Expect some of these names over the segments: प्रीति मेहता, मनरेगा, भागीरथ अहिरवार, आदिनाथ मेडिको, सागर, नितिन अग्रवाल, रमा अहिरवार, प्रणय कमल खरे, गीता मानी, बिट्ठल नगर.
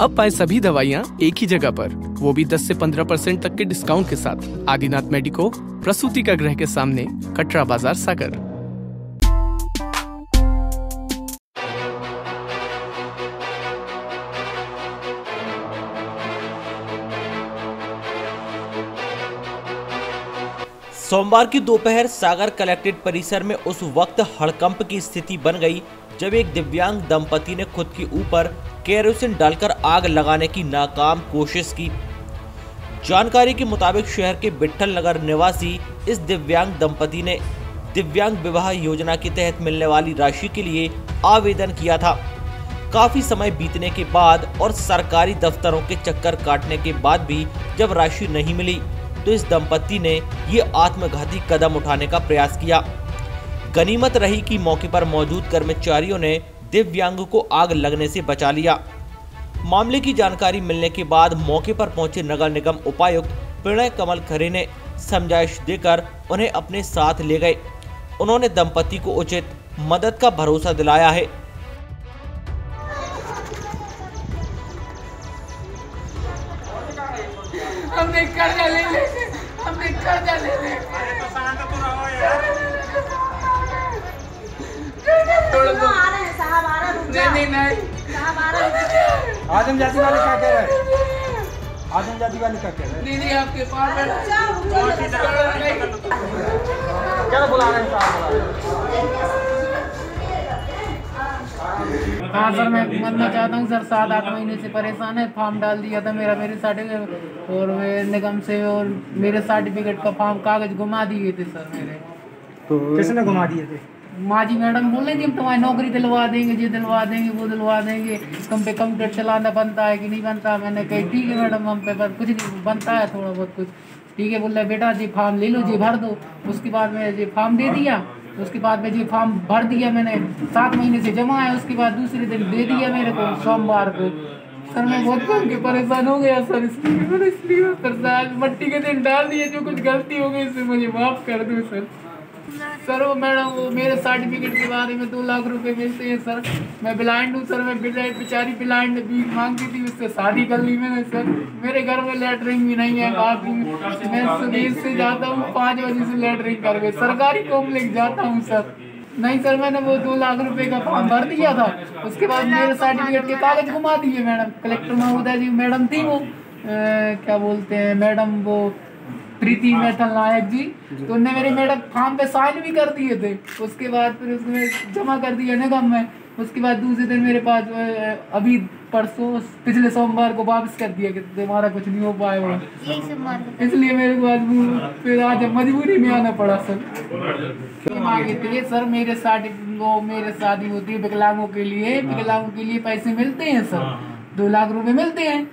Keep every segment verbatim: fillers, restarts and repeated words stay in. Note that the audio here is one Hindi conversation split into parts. अब पाए सभी दवाइयाँ एक ही जगह पर, वो भी दस से पंद्रह परसेंट तक के डिस्काउंट के साथ। आदिनाथ मेडिको, प्रसूति का गृह के सामने, कटरा बाजार, सागर। सोमवार की दोपहर सागर कलेक्ट्रेट परिसर में उस वक्त हड़कंप की स्थिति बन गई जब एक दिव्यांग दंपति ने खुद के ऊपर केरोसिन डालकर आग लगाने की नाकाम कोशिश की। जानकारी के मुताबिक शहर के बिट्ठल नगर निवासी इस दिव्यांग दंपति ने दिव्यांग विवाह योजना के तहत मिलने वाली राशि के लिए आवेदन किया था। काफ़ी समय बीतने के बाद और सरकारी दफ्तरों के चक्कर काटने के बाद भी जब राशि नहीं मिली तो इस दंपति ने ये आत्मघाती कदम उठाने का प्रयास किया। गनीमत रही कि मौके पर मौजूद कर्मचारियों ने दिव्यांग को आग लगने से बचा लिया। मामले की जानकारी मिलने के बाद मौके पर पहुंचे नगर निगम उपायुक्त प्रणय कमल खरे ने समझाइश देकर उन्हें अपने साथ ले गए। उन्होंने दंपति को उचित मदद का भरोसा दिलाया है। हमने कर्जा ले ले हमने कर्जा ले ले नहीं नहीं आदम जाति वाले क्या कह रहे हैं? आदम जाति वाले क्या कह रहे हैं? दीदी आपके पास क्या बुला रहे हैं? हाँ सर, मैं मरना चाहता हूँ सर। सात आठ महीने से परेशान है। फॉर्म डाल दिया था मेरा, मेरे सर्टिफिकेट और निगम से, और मेरे सर्टिफिकेट का फॉर्म कागज गुमा दिए थे सर मेरे। तो किसने गुमा दिए थे? माँ जी मैडम बोल रही थी हम तुम्हारी नौकरी दिलवा देंगे, ये दिलवा देंगे, वो दिलवा देंगे, तुम पे कंप्यूटर चलाना बनता है कि नहीं बनता। मैंने कही ठीक है मैडम, हम पे कुछ नहीं बनता है, थोड़ा बहुत कुछ ठीक है। बोल रहे बेटा जी फॉर्म ले लो, जी भर दो। उसके बाद मैं ये फॉर्म दे दिया। उसके बाद में जी फॉर्म भर दिया मैंने, सात महीने से जमा है। उसके बाद दूसरे दिन दे दिया मेरे को सोमवार को। सर मैं बहुत के परेशान हो गया सर, इसलिए इसलिए सर मट्टी के दिन डाल दिए। जो कुछ गलती हो गई इससे मुझे माफ़ कर दो सर। सर वो मैडम वो मेरे सर्टिफिकेट के बारे में दो लाख रुपए मिलते हैं सर। मैं ब्लाइंड हूँ सर, मैं बेचारी ब्लाइंड भीख मांगती थी, उससे शादी कर ली मैंने सर। मेरे घर में लेटरिन भी नहीं है, बाथरूम। मैं सुदेश से जाता हूँ, पाँच बजे से लेटरिन कर गए, सरकारी कॉम्प्लेक्स जाता हूँ सर। नहीं सर मैंने वो दो लाख रुपए का फॉर्म भर दिया था। उसके बाद मेरे सर्टिफिकेट के कागज घुमा दिए मैडम। कलेक्टर महोदय जी मैडम थी वो क्या बोलते हैं मैडम वो प्रीति मेहता नायक जी, तो उनने मेरे मैडम फॉर्म पे साइन भी कर दिए थे। उसके बाद फिर उसमें जमा कर दिया निगम में। उसके बाद दूसरे दिन मेरे पास अभी परसों पिछले सोमवार को वापस कर दिया कि तुम्हारा कुछ नहीं हो पाया, इसलिए मेरे को आज फिर आज मजबूरी में आना पड़ा सर। मांगे थे सर मेरे साथ वो मेरे शादी होती है विकलांगों के लिए, विकलांगों के लिए पैसे मिलते हैं सर, दो लाख रुपए मिलते हैं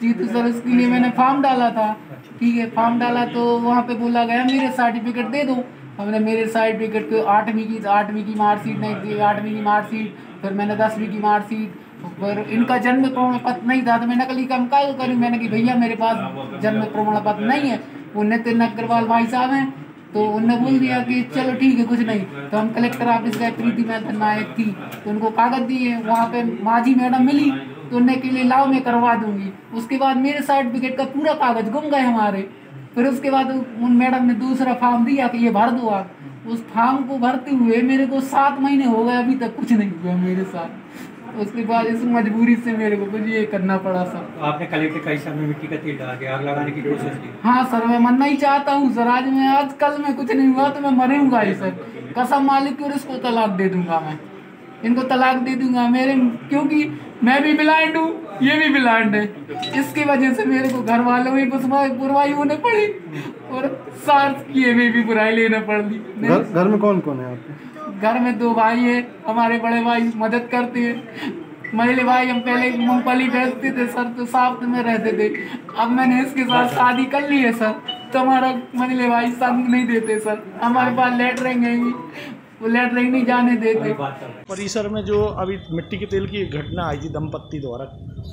जी। तो सर उसके लिए मैंने फॉर्म डाला था ठीक है, फॉर्म डाला तो वहाँ पे बोला गया मेरे सर्टिफिकेट दे दो। हमने मेरे सर्टिफिकेट को आठवीं की आठवीं की मार्कशीट नहीं दी, आठवीं की मार्कशीट, फिर मैंने दसवीं की मार्कशीट, पर इनका जन्म प्रमाण पत्र नहीं था। तो मैं नकली काम का करूँ, मैंने कि भैया मेरे पास जन्म प्रमाण पत्र नहीं है। वो नितिन अग्रवाल भाई साहब हैं, तो उनने बोल दिया कि चलो ठीक है कुछ नहीं। तो हम कलेक्टर ऑफिस गए, प्रीति मेहता नायक थी तो उनको कागज दिए। वहाँ पे माजी मैडम मिली तो उन्हें के लिए लाओ मैं करवा दूंगी। उसके बाद मेरे सर्टिफिकेट का पूरा कागज गुम गए हमारे। फिर उसके बाद उन मैडम ने दूसरा फॉर्म दिया कि ये भर दो आप। उस फॉर्म को भरते हुए मेरे को सात महीने हो गए, अभी तक कुछ नहीं हुआ मेरे साथ। उसके बाद इस मजबूरी से मेरे को कुछ ये करना पड़ा सर। आपने कलेक्टर का हिसाब में मिट्टी का तेल डाल के आग लगाने की कोशिश की? हाँ सर मैं मरना ही चाहता हूँ सर। आज मैं आज कल में कुछ नहीं हुआ तो मैं मरूंगा ही सर, कसम मालिक की, और इसको तलाक दे दूंगा मैं, इनको तलाक दे दूंगा मेरे, क्योंकि मैं भी ब्लाइंड हूँ, ये भी ब्लाइंड है। इसकी वजह से मेरे को घर वालों में बुराई होने पड़ी और सास की ये भी बुराई लेने पड़ी। घर में कौन कौन है आपके? घर में दो भाई है, हमारे बड़े भाई मदद करते हैं। महिले भाई हम पहले मूंगफली बेचते थे सर, तो साथ में रहते थे। अब मैंने इसके साथ शादी कर ली है सर, तो हमारा महिले भाई संग नहीं देते सर, हमारे पास लेटरिन है, वो लेटरिन नहीं जाने देते। परिसर में जो अभी मिट्टी के तेल की घटना आई थी दंपत्ति द्वारा,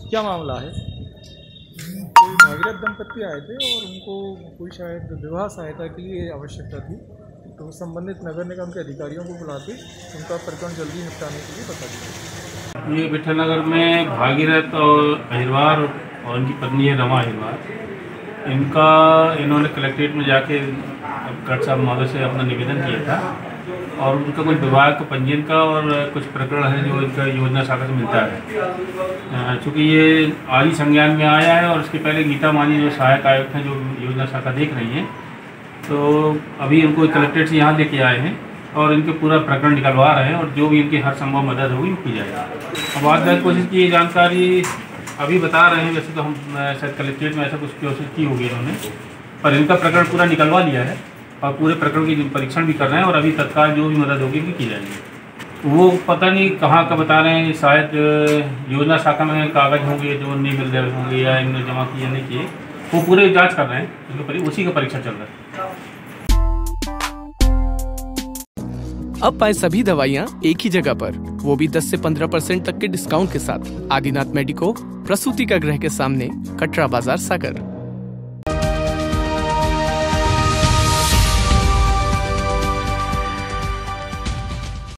क्या मामला है? कोई भागीरथ दंपत्ति आए थे और उनको कोई शायद विवाह सहायता के लिए आवश्यकता थी, तो संबंधित नगर निगम के अधिकारियों को बुलाते उनका प्रकरण जल्दी निपटाने के लिए बता दिया। ये विठलनगर में भागीरथ और अहिरवार और उनकी पत्नी है रमा अहिरवार, इनका इन्होंने कलेक्ट्रेट में जाके डॉक्टर साहब महोदय से अपना निवेदन किया था और उनका कुछ विभाग को पंजीयन का और कुछ प्रकरण है जो इनका योजना शाखा से मिलता है। चूँकि ये आज ही संज्ञान में आया है और उसके पहले गीता मानी जो सहायक आयुक्त हैं जो योजना शाखा देख रही हैं, तो अभी इनको कलेक्ट्रेट से यहाँ लेके आए हैं और इनके पूरा प्रकरण निकलवा रहे हैं और जो भी इनकी हर संभव मदद होगी वो की जाएगी। अब आज तक कोशिश की, जानकारी अभी बता रहे हैं, वैसे तो हम शायद कलेक्ट्रेट में ऐसा कुछ कोशिश की होगी इन्होंने, पर इनका प्रकरण पूरा निकलवा लिया है और पूरे प्रकरण की परीक्षण भी कर रहे हैं और अभी तत्काल जो भी मदद होगी वो की जाएगी। वो पता नहीं कहाँ का बता रहे हैं, शायद योजना शाखा में कागज़ होंगे जो नहीं मिल रहे होंगे या इन्होंने जमा किए नहीं किए, वो पूरे जाँच कर रहे हैं, उसी का परीक्षा चल रहा है। अब पाए सभी दवाइयाँ एक ही जगह पर, वो भी दस से पंद्रह परसेंट तक के डिस्काउंट के साथ। आदिनाथ मेडिको, प्रसूति का गृह के सामने, कटरा बाजार, सागर।